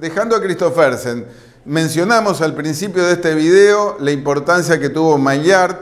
dejando a Christophersen, mencionamos al principio de este video la importancia que tuvo Maillard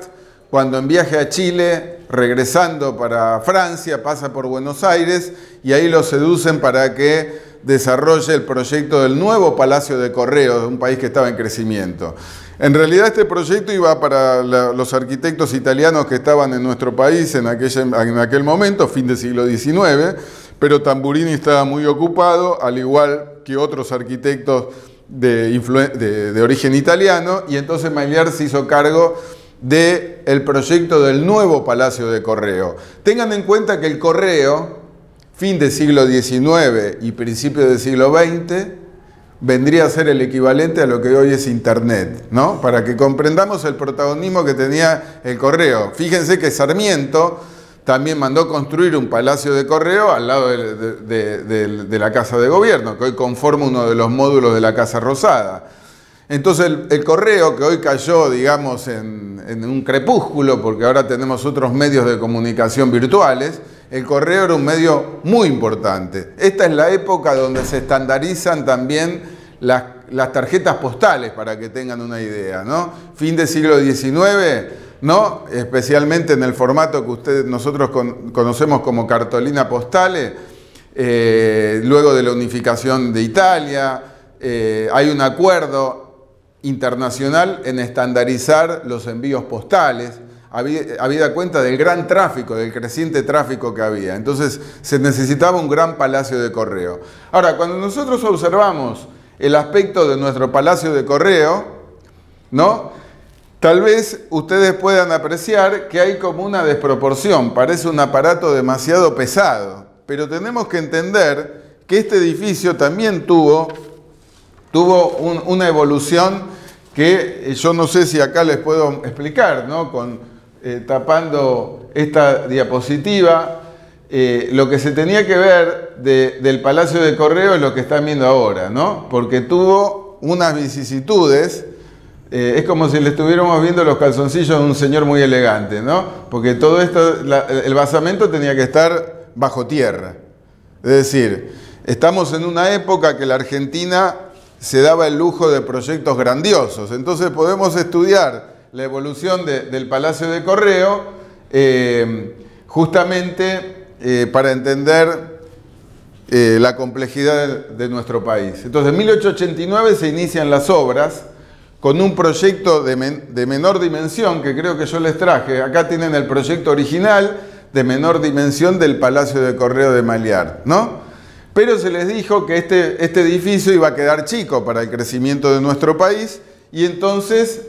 cuando en viaje a Chile, regresando para Francia, pasa por Buenos Aires y ahí lo seducen para que desarrolle el proyecto del nuevo Palacio de Correos, un país que estaba en crecimiento. En realidad este proyecto iba para los arquitectos italianos que estaban en nuestro país en aquel momento, fin del siglo XIX, pero Tamburini estaba muy ocupado, al igual que otros arquitectos de origen italiano, y entonces Maillard se hizo cargo del proyecto del nuevo Palacio de Correo. Tengan en cuenta que el correo, fin del siglo XIX y principio del siglo XX, vendría a ser el equivalente a lo que hoy es Internet, ¿no? Para que comprendamos el protagonismo que tenía el correo. Fíjense que Sarmiento también mandó construir un palacio de correo al lado de la Casa de Gobierno, que hoy conforma uno de los módulos de la Casa Rosada. Entonces el correo, que hoy cayó, digamos, en un crepúsculo, porque ahora tenemos otros medios de comunicación virtuales, el correo era un medio muy importante. Esta es la época donde se estandarizan también las tarjetas postales, para que tengan una idea, ¿no? Fin del siglo XIX, ¿no? Especialmente en el formato que nosotros conocemos como cartolina postale, luego de la unificación de Italia, hay un acuerdo internacional en estandarizar los envíos postales, habida cuenta del gran tráfico, del creciente tráfico que había. Entonces se necesitaba un gran palacio de correo. Ahora, cuando nosotros observamos el aspecto de nuestro palacio de correo, ¿no?, tal vez ustedes puedan apreciar que hay como una desproporción, parece un aparato demasiado pesado, pero tenemos que entender que este edificio también tuvo una evolución que yo no sé si acá les puedo explicar, ¿no? Tapando esta diapositiva, lo que se tenía que ver del Palacio de Correo es lo que están viendo ahora, ¿no? Porque tuvo unas vicisitudes, es como si le estuviéramos viendo los calzoncillos a un señor muy elegante, ¿no? Porque todo esto, el basamento tenía que estar bajo tierra. Es decir, estamos en una época que la Argentina se daba el lujo de proyectos grandiosos. Entonces podemos estudiar la evolución del Palacio de Correo justamente para entender la complejidad de nuestro país. Entonces en 1889 se inician las obras con un proyecto de menor dimensión que creo que yo les traje. Acá tienen el proyecto original de menor dimensión del Palacio de Correo de Maillard, ¿no? Pero se les dijo que este edificio iba a quedar chico para el crecimiento de nuestro país y entonces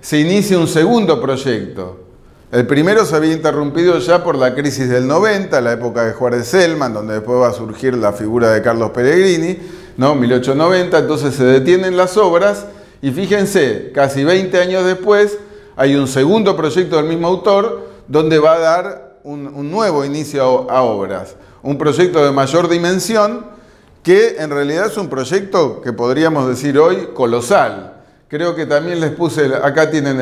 se inicia un segundo proyecto. El primero se había interrumpido ya por la crisis del 90, la época de Juárez Celman, donde después va a surgir la figura de Carlos Peregrini, ¿no? 1890, entonces se detienen las obras y fíjense, casi 20 años después hay un segundo proyecto del mismo autor donde va a dar un nuevo inicio a obras. Un proyecto de mayor dimensión que en realidad es un proyecto que podríamos decir hoy colosal. Creo que también les puse, acá tienen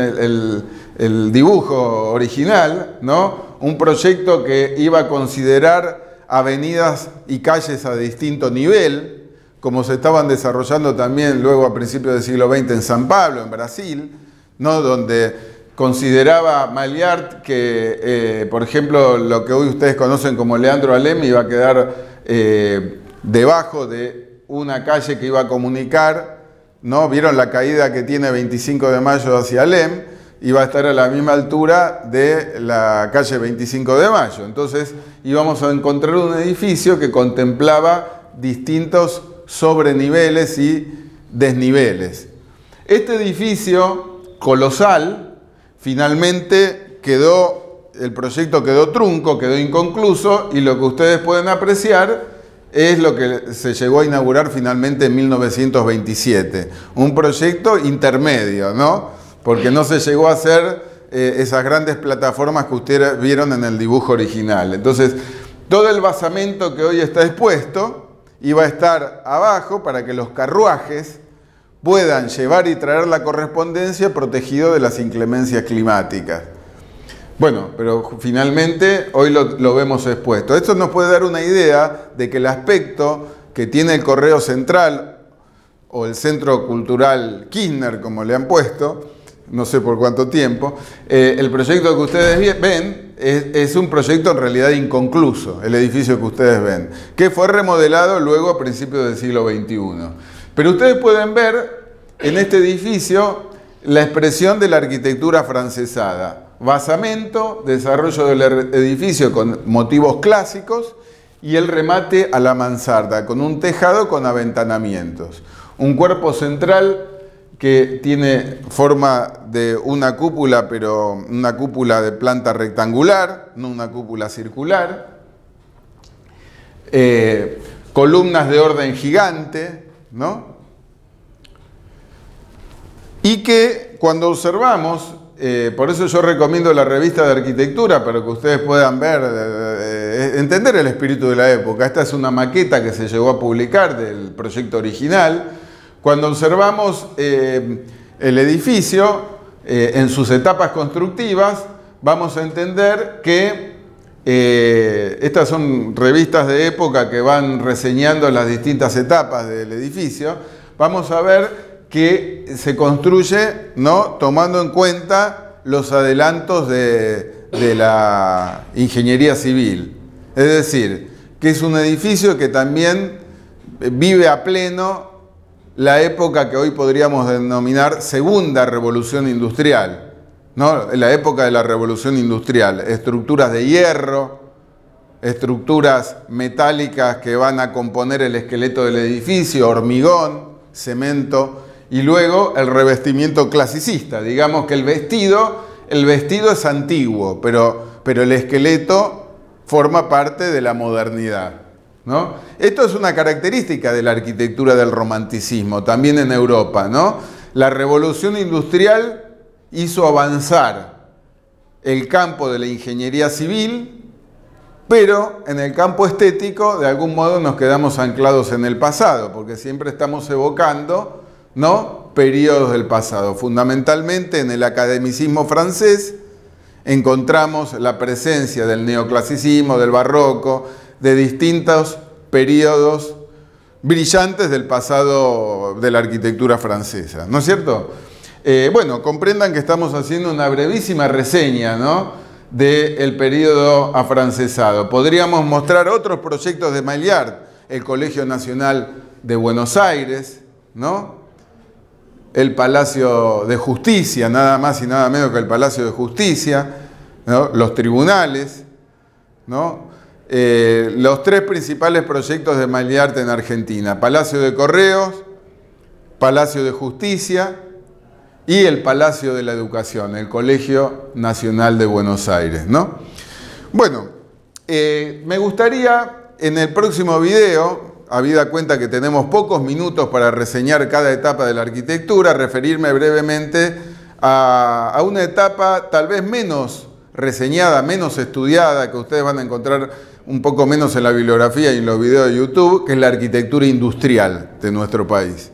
el dibujo original, ¿no? Un proyecto que iba a considerar avenidas y calles a distinto nivel, como se estaban desarrollando también luego a principios del siglo XX en San Pablo, en Brasil, ¿no? Donde consideraba Maillard que, por ejemplo, lo que hoy ustedes conocen como Leandro Alem iba a quedar debajo de una calle que iba a comunicar, ¿no? Vieron la caída que tiene 25 de mayo hacia Alem, iba a estar a la misma altura de la calle 25 de mayo. Entonces íbamos a encontrar un edificio que contemplaba distintos sobreniveles y desniveles. Este edificio colosal, finalmente el proyecto quedó trunco, quedó inconcluso, y lo que ustedes pueden apreciar es lo que se llegó a inaugurar finalmente en 1927. Un proyecto intermedio, ¿no? Porque no se llegó a hacer esas grandes plataformas que ustedes vieron en el dibujo original. Entonces, todo el basamento que hoy está expuesto iba a estar abajo para que los carruajes puedan llevar y traer la correspondencia protegido de las inclemencias climáticas. Bueno, pero finalmente hoy lo vemos expuesto. Esto nos puede dar una idea de que el aspecto que tiene el Correo Central o el Centro Cultural Kirchner, como le han puesto, no sé por cuánto tiempo, el proyecto que ustedes ven es un proyecto en realidad inconcluso, el edificio que ustedes ven, que fue remodelado luego a principios del siglo XXI. Pero ustedes pueden ver en este edificio la expresión de la arquitectura francesada, basamento, desarrollo del edificio con motivos clásicos y el remate a la mansarda, con un tejado con aventanamientos. Un cuerpo central que tiene forma de una cúpula, pero una cúpula de planta rectangular, no una cúpula circular. Columnas de orden gigante, ¿no? Y que cuando observamos, por eso yo recomiendo la revista de arquitectura, para que ustedes puedan ver, entender el espíritu de la época. Esta es una maqueta que se llegó a publicar del proyecto original. Cuando observamos el edificio en sus etapas constructivas, vamos a entender que estas son revistas de época que van reseñando las distintas etapas del edificio. Vamos a ver que se construye, ¿no?, tomando en cuenta los adelantos de la ingeniería civil. Es decir, que es un edificio que también vive a pleno la época que hoy podríamos denominar segunda revolución industrial, ¿no? La época de la revolución industrial, estructuras de hierro, estructuras metálicas que van a componer el esqueleto del edificio, hormigón, cemento, y luego el revestimiento clasicista. Digamos que el vestido es antiguo, pero el esqueleto forma parte de la modernidad, ¿no? Esto es una característica de la arquitectura del romanticismo, también en Europa, ¿no? La revolución industrial hizo avanzar el campo de la ingeniería civil, pero en el campo estético, de algún modo, nos quedamos anclados en el pasado, porque siempre estamos evocando, ¿no?, periodos del pasado. Fundamentalmente en el academicismo francés encontramos la presencia del neoclasicismo, del barroco, de distintos periodos brillantes del pasado de la arquitectura francesa, ¿no es cierto? Bueno, comprendan que estamos haciendo una brevísima reseña, ¿no?, del periodo afrancesado. Podríamos mostrar otros proyectos de Maillard, el Colegio Nacional de Buenos Aires, ¿no?, el Palacio de Justicia, nada más y nada menos que el Palacio de Justicia, ¿no?, los tribunales, ¿no? Los tres principales proyectos de Maillard en Argentina: Palacio de Correos, Palacio de Justicia y el Palacio de la Educación, el Colegio Nacional de Buenos Aires, ¿no? Bueno, me gustaría en el próximo video, habida cuenta que tenemos pocos minutos para reseñar cada etapa de la arquitectura, referirme brevemente a una etapa tal vez menos reseñada, menos estudiada, que ustedes van a encontrar un poco menos en la bibliografía y en los videos de YouTube, que es la arquitectura industrial de nuestro país.